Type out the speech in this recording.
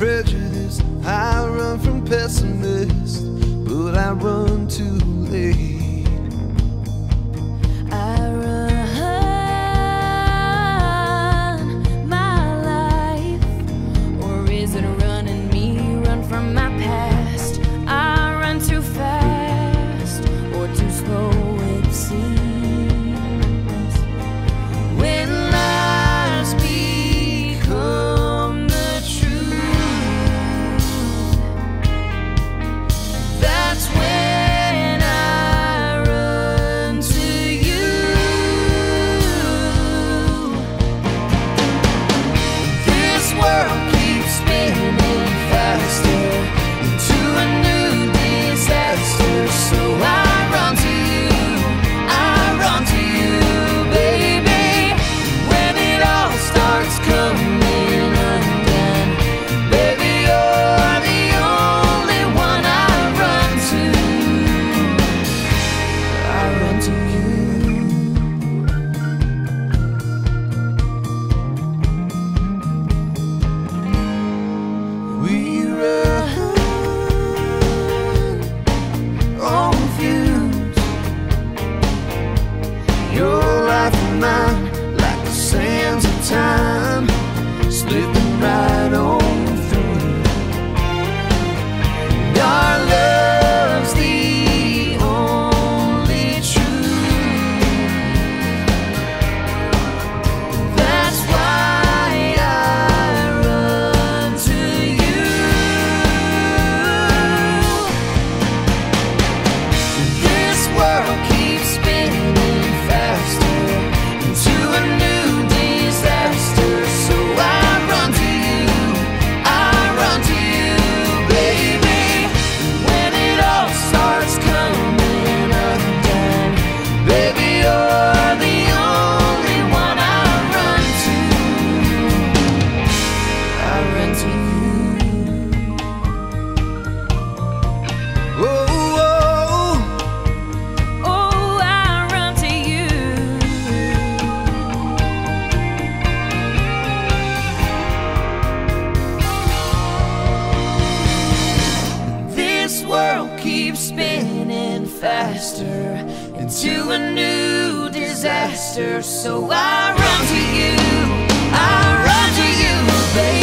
prejudice, I run from pessimists, but I run too late. I run my life, or is it running me? Run from my past. I run too fast, or too slow it seems. Spinning faster into a new disaster, so I run to you, baby.